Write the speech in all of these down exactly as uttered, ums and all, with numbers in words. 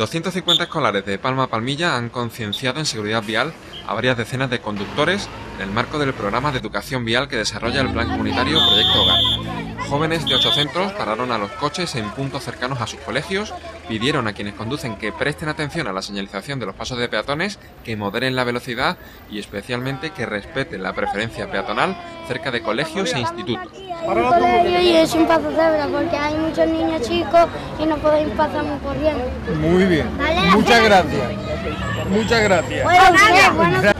doscientos cincuenta escolares de Palma Palmilla han concienciado en seguridad vial a varias decenas de conductores en el marco del programa de educación vial que desarrolla el Plan Comunitario Proyecto Hogar. Jóvenes de ocho centros pararon a los coches en puntos cercanos a sus colegios, pidieron a quienes conducen que presten atención a la señalización de los pasos de peatones, que moderen la velocidad y especialmente que respeten la preferencia peatonal cerca de colegios e institutos. Y es un paso cebra porque hay muchos niños chicos y no podéis pasar muy corriendo. Muy bien, muchas gracias. Muchas gracias.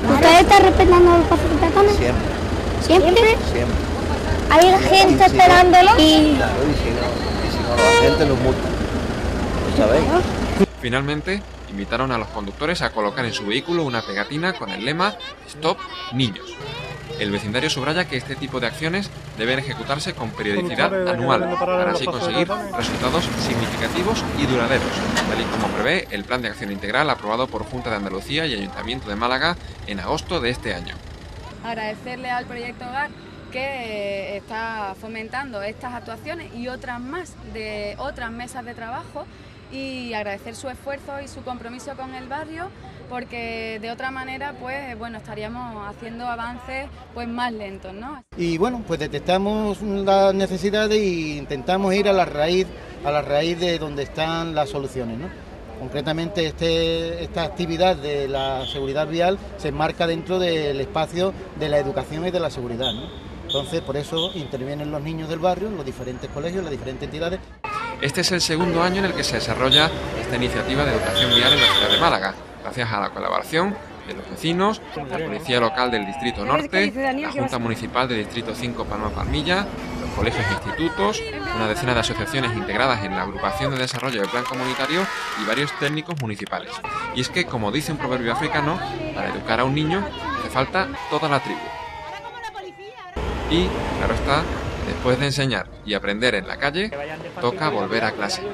¿Ustedes están respetando los pasos de peatones? Siempre. ¿Siempre? Siempre. ¿Hay gente esperándolo? Y claro, y si no, la gente los multa. Finalmente, invitaron a los conductores a colocar en su vehículo una pegatina con el lema Stop Niños. El vecindario subraya que este tipo de acciones deben ejecutarse con periodicidad anual para así conseguir resultados significativos y duraderos, tal y como prevé el Plan de Acción Integral aprobado por Junta de Andalucía y Ayuntamiento de Málaga en agosto de este año. Agradecerle al Proyecto Hogar que está fomentando estas actuaciones y otras más de otras mesas de trabajo, y agradecer su esfuerzo y su compromiso con el barrio, porque de otra manera pues bueno estaríamos haciendo avances pues más lentos, ¿no? Y bueno, pues detectamos las necesidades e intentamos ir a la raíz, a la raíz de donde están las soluciones, ¿no? Concretamente este, esta actividad de la seguridad vial se enmarca dentro del espacio de la educación y de la seguridad, ¿no? Entonces por eso intervienen los niños del barrio, los diferentes colegios, las diferentes entidades. Este es el segundo año en el que se desarrolla esta iniciativa de educación vial en la ciudad de Málaga, gracias a la colaboración de los vecinos, la Policía Local del Distrito Norte, la Junta Municipal del Distrito cinco Palma Palmilla, los colegios e institutos, una decena de asociaciones integradas en la Agrupación de Desarrollo del Plan Comunitario y varios técnicos municipales. Y es que, como dice un proverbio africano, para educar a un niño hace falta toda la tribu. Y, claro está, después de enseñar y aprender en la calle, toca volver a clase.